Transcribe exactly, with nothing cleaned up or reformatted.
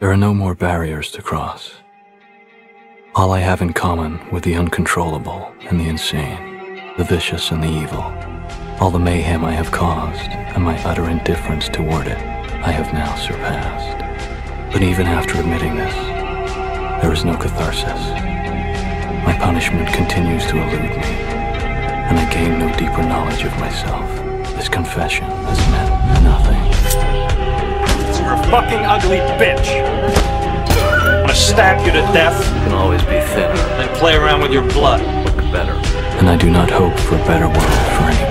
There are no more barriers to cross. All I have in common with the uncontrollable and the insane, the vicious and the evil, all the mayhem I have caused and my utter indifference toward it, I have now surpassed. But even after admitting this, there is no catharsis. My punishment continues to elude me, and I gain no deeper knowledge of myself. This confession has meant nothing. You're a fucking ugly bitch! I'm gonna stab you to death. You can always be thinner. And play around with your blood. Look better. And I do not hope for a better world for anyone.